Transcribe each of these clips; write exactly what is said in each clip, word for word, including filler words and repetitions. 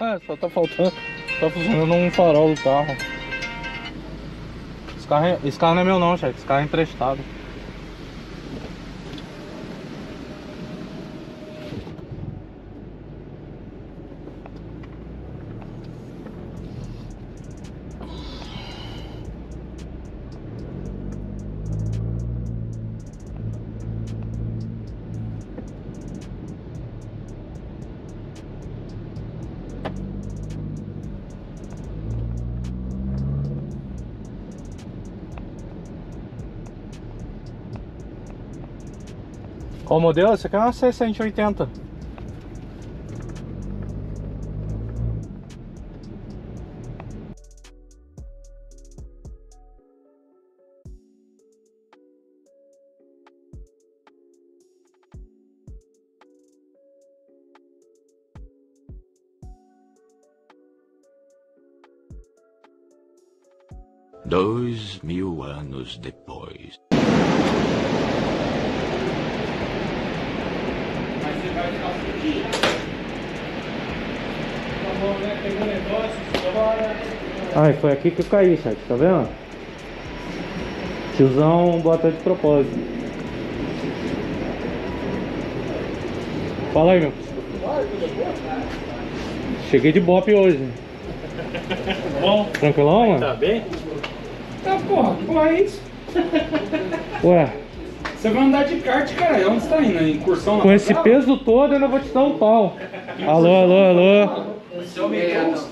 Ah, só tá faltando. Tá funcionando um farol do carro. Esse carro, esse carro não é meu não, chefe. Esse carro é emprestado. Qual modelo? Esse aqui é uma C cento e oitenta. Dois mil anos depois. Ai, foi aqui que eu caí, chat, tá vendo? Tiozão bota de propósito. Fala aí, meu. Cheguei de bope hoje. Bom? Tranquilão, mano? Tá bem? Tá, porra, que porra é isso? Ué. Você vai andar de kart, caralho. Onde você tá indo? Incursão na com esse carro? Peso todo, eu ainda vou te dar um pau. Alô, alô, alô. Você aumentou uns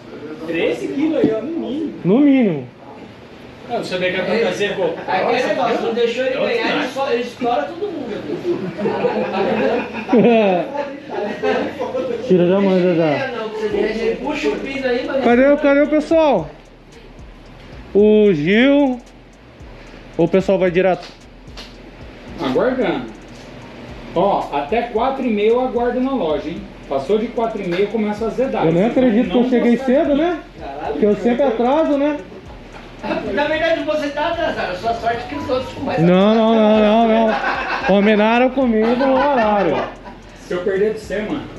treze quilos aí, ó, no mínimo. No mínimo. Não, você vê que a fantasia é boa. Aí você fala, não deixou ele ganhar, ele, só, ele explora todo mundo. Tira da manga já. Puxa o piso aí, mano. Cadê, cadê o pessoal? O Gil. Ou o pessoal vai direto? Aguardando. Ó, até quatro e meia eu aguardo na loja, hein? Passou de quatro e meia começa a azedar. Eu nem acredito que eu cheguei cedo, né? Caralho, porque eu sempre atraso, né? Na verdade você tá atrasado, sua sorte que os outros começam. Não, não, não, não, não. Combinaram comigo no horário. Se eu perder de você, mano.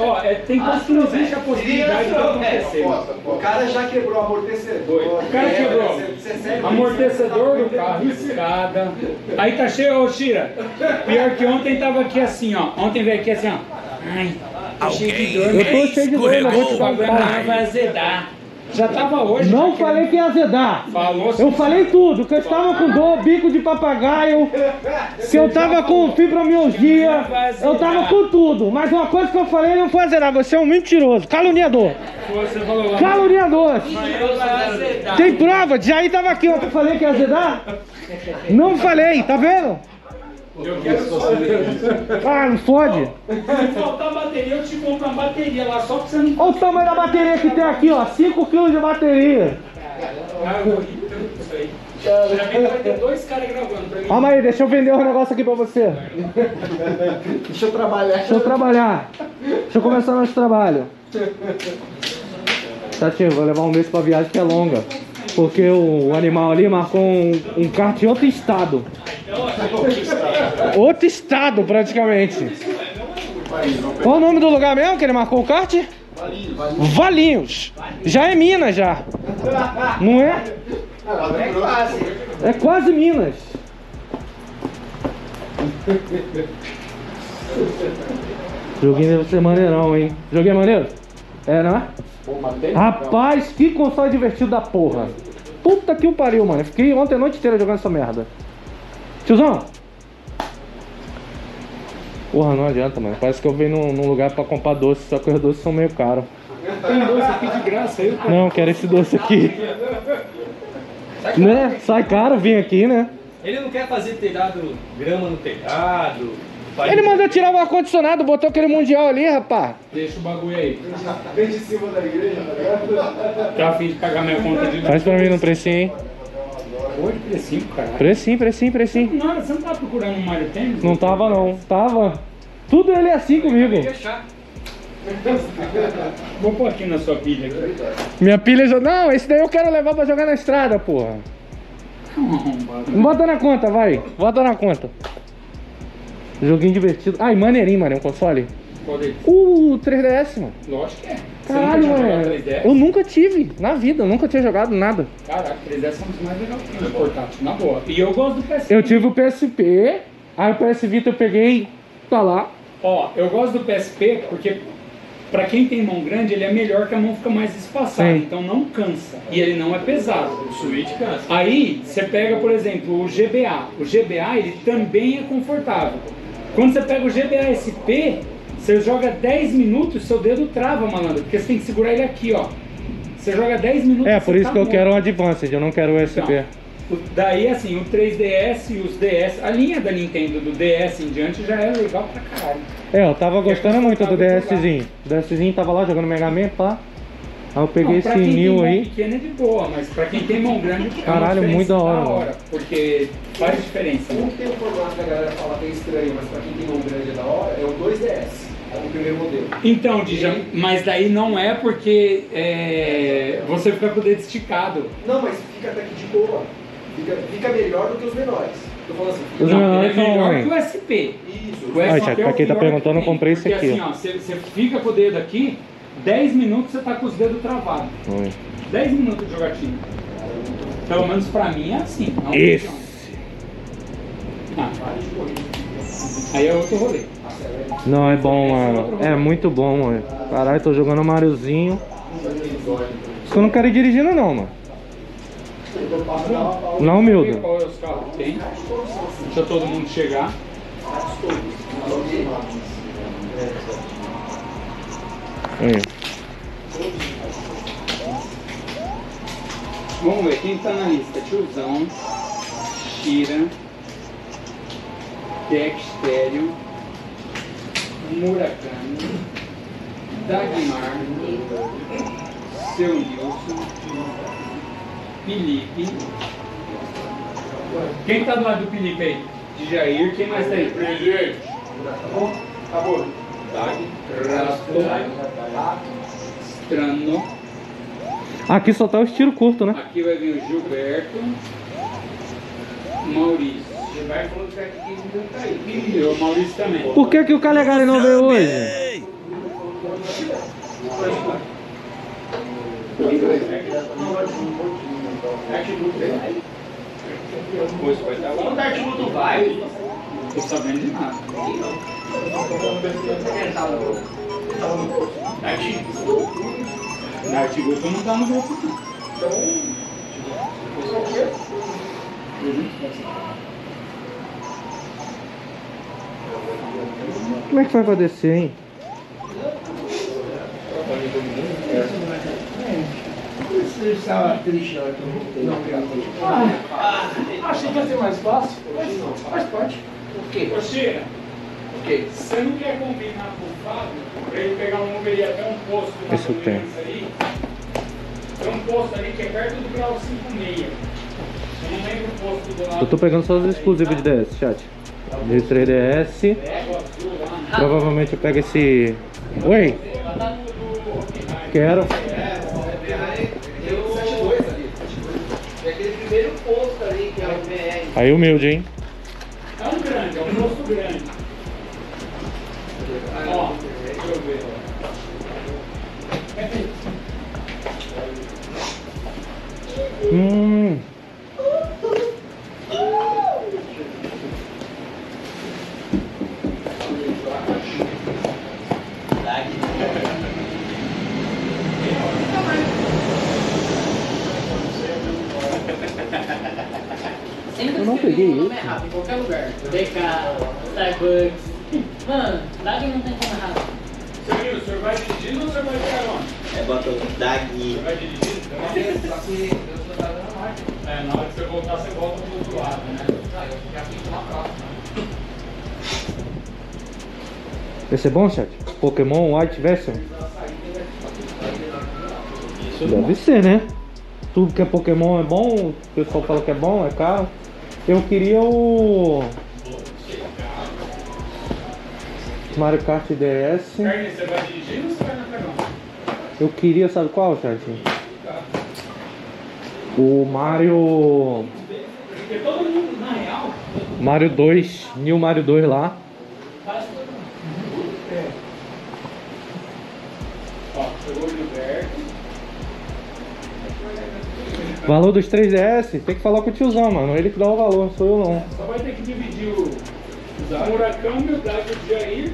Ó, é, tem que construir a possibilidade de acontecer. O cara já quebrou o amortecedor. O cara quebrou amortecedor do carro, escada. Aí tá cheio, ô Shira. Pior que ontem tava aqui assim, ó. Ontem veio aqui assim, ó. Ai, tô cheio de dor. Eu tô cheio de dor, eu vou te falar. Vai azedar. Já tava hoje. Não falei que ia azedar. Eu falei tudo, que eu estava com dor, bico de papagaio, que eu tava com fibromialgia, eu tava com tudo. Mas uma coisa que eu falei não foi azedar, você é um mentiroso, caluniador. Caluniador. Tem prova, Jair tava aqui, ó, que eu falei que ia azedar? Não falei, tá vendo? Eu quero só. Ah, não fode? Se faltar bateria, eu te compro uma bateria lá, só que você não. Olha o tamanho da bateria que tem aqui, ó. cinco quilos de bateria. Caramba, isso aí. Já vem que vai ter dois caras gravando pra mim. Calma aí, deixa eu vender um negócio aqui pra você. Deixa eu trabalhar. Deixa eu trabalhar. Deixa eu começar nosso trabalho. Tá, tio, vou levar um mês pra viagem que é longa. Porque o animal ali marcou um, um kart em outro estado. Outro estado, praticamente. Qual o nome do lugar mesmo que ele marcou o kart? Valinhos. Já é Minas, já. Não é? É quase. É quase Minas. Joguinho deve ser maneirão, hein? Joguinho é maneiro? É, não é? Rapaz, que console divertido da porra. Puta que o pariu, mano. Eu fiquei ontem a noite inteira jogando essa merda. Tiozão. Porra, não adianta, mano. Parece que eu venho num, num lugar pra comprar doce, só que os doces são meio caros. Tem doce aqui de graça aí, cara. Não, quero esse doce aqui. Sai né? Sai caro vir aqui, né? Ele não quer fazer telhado, grama no telhado. Ele mandou tirar o ar-condicionado, botou aquele mundial ali, rapaz. Deixa o bagulho aí. Vem de cima da igreja, tá ligado? Tá a fim de pagar minha conta de... Faz pra mim no precinho, hein? Hoje, precinho, cara. Precinho, precinho, precinho. Não, você não tava procurando um Mario Tênis? Não tava, não. Tava. Tudo ele é assim comigo. Vou pôr aqui na sua pilha. Aqui. Minha pilha... já. Não, esse daí eu quero levar pra jogar na estrada, porra. Bota na conta, vai. Bota na conta. Joguinho divertido. Ai, maneirinho, mano, é um console. Qual deles? O três D S, mano. Lógico que é. Caralho, mano. Eu nunca tive, na vida, eu nunca tinha jogado nada. Caraca, três D S é um dos mais legais que tem no portátil, na boa. E eu gosto do P S P. Eu tive o P S P, aí o P S Vita eu peguei, tá lá. Ó, eu gosto do P S P porque pra quem tem mão grande, ele é melhor que a mão fica mais espaçada, sim, então não cansa. E ele não é pesado. O Switch cansa. Aí, você pega, por exemplo, o G B A. O G B A, ele também é confortável. Quando você pega o G B A S P, você joga dez minutos, seu dedo trava, malandro, porque você tem que segurar ele aqui, ó. Você joga dez minutos... É, por isso que eu quero um Advanced, eu não quero o S P. Daí, assim, o três D S e os D S... A linha da Nintendo do D S em diante já é legal pra caralho. É, eu tava gostando muito do DSzinho. O DSzinho tava lá jogando Mega Man, pá. Aí eu peguei esse New aí. Pequeno é de boa, mas pra quem tem mão grande... Caralho, muito da hora. Porque faz diferença. Não tem um problema que a galera fala que é estranho, mas pra quem tem mão grande é da hora, é o dois D S. O primeiro modelo. Então, Dija, mas daí não é porque é, você fica com o dedo esticado. Não, mas fica até que de boa. Fica, fica melhor do que os menores. Eu falo assim, os não, menores é melhor que o S P. Isso. O S P ah, é pra quem tá perguntando, eu comprei esse aqui. Porque assim, ó, você, você fica com o dedo aqui, dez minutos você tá com os dedos travados. Oi. dez minutos de jogatina. Pelo menos pra mim é assim. Não esse. Ah, aí é outro rolê. Não, é bom, mano. É muito bom, mano. Caralho, tô jogando o Mariozinho. Isso eu não quero ir dirigindo, não, mano. Não, humilde. Deixa todo mundo chegar. Aí. Vamos ver quem tá na lista. Tiozão, Shira, Dextério, Murakami, Dagmar, Seu Nilson, Felipe. Quem tá do lado do Felipe aí? De Jair, quem mais tá aí? Felipe. Acabou. Dag, Rasto, Strano. Aqui só tá os tiros curtos, né? Aqui vai vir o Gilberto, Maurício. Vai colocar aqui e o Maurício também. Por que, que o Calegari não veio hoje? Não tô sabendo de nada. Na Artiguto não tá no grupo. Como é que vai pra descer, hein? Você estava triste na hora que eu voltei. Não, obrigado. Achei que ia ser mais fácil. Mas não, faz parte. O quê? Ô, Chira, o quê? Você não quer combinar com o Fábio pra ele pegar um Uber e até um posto de isso aí? Tem um posto ali que é perto do grau cinco e meia. Eu não lembro o posto do lado. Eu tô pegando só os exclusivos de D S, chat. De três D S. Provavelmente eu pego esse. Oi! Quero. Aí humilde, hein? É um grande, é um posto grande. Ó, deixa eu ver. Hum. Eu não peguei isso. É rápido, em qualquer lugar. D K, Starbucks. Mano, Dag não tem como rápido. Senhor, o senhor vai dirigindo ou o senhor vai ficar onde? É, bota o Dag. O senhor vai dirigindo? Só que eu só tava na máquina. É, na hora que você voltar, você volta pro outro lado, né? Ah, eu já fico na próxima. Esse é bom, chat? Pokémon White Vessel? Deve ser, né? Tudo que é Pokémon é bom, o pessoal fala que é bom, é caro. Eu queria o Mario Kart D S. Eu queria, sabe qual, chat? O Mario... Mario dois, New Mario dois lá. Olho verde. Valor dos três D S, tem que falar com o tiozão, mano. Ele que dá o valor, sou eu não. Só vai ter que dividir o Furacão, meu W de Jair.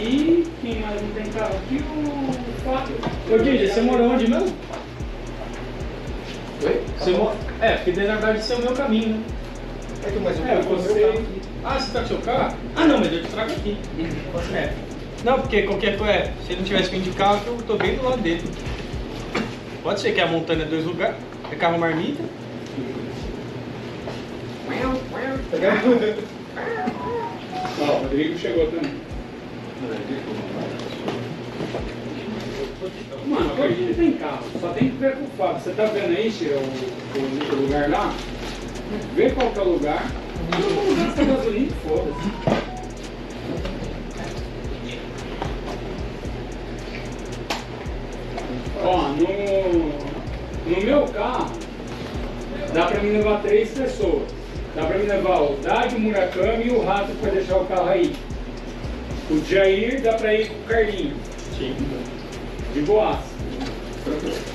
E quem mais não tem carro aqui? O Fábio. Ô Didi, você mora onde mesmo? Oi? Você mora. É, porque na verdade esse é o meu caminho, né? É, que mais um é, você. Ah, você tá com seu carro? Ah não, mas eu te trago aqui. É. Não, porque qualquer coisa é, se ele não tivesse vindo de carro, eu tô bem do lado dele. Pode ser que a montanha é dois lugares, é carro marmita. Ó, o Rodrigo chegou também. Mano, hoje não tem carro, só tem que ver com o Fábio. Você tá vendo aí, Cheiro, o, o lugar lá? Vê qual que é o lugar. Eu não vou usar essa gasolina, foda-se. Ó, no, no meu carro dá pra me levar três pessoas. Dá pra me levar o Dade, o Murakami e o Rato pra deixar o carro aí. O Jair dá pra ir com o Carlinho. Sim. De boas.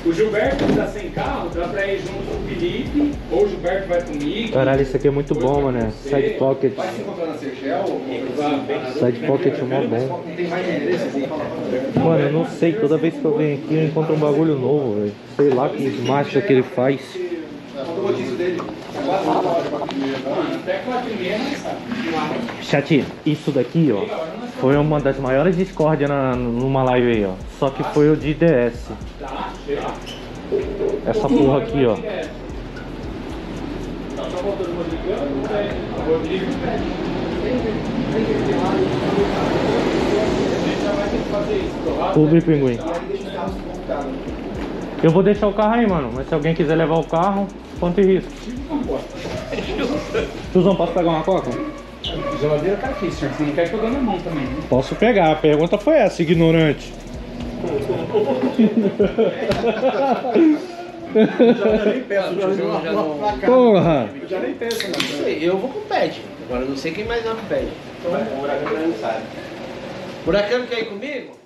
O Gilberto que tá sem carro, dá pra ir junto com o Felipe. Ou o Gilberto vai comigo. Caralho, isso aqui é muito bom, mano. Side Pocket. Vai se encontrar na Sergel? Side Pocket é mó bom. Mano, eu não sei, toda vez que eu venho aqui eu encontro um bagulho novo, velho. Sei lá que marcha que ele faz. Chat, isso daqui, ó, foi uma das maiores discórdias na, numa live aí, ó. Só que foi o de D S. Essa porra aqui, ó. Publi Pinguim. Eu vou deixar o carro aí, mano. Mas se alguém quiser levar o carro, quanto e risco. Tiozão, posso pegar uma coca? A geladeira tá aqui, senhor. Você não quer que eu dê na mão também, né? Posso pegar. A pergunta foi essa, ignorante. Eu já nem peço, porra. Eu já nem peço, não sei. Eu vou com o Pet. Agora eu não sei quem mais não com o Pet. Então, o Huracão não sabe. Huracão quer ir comigo?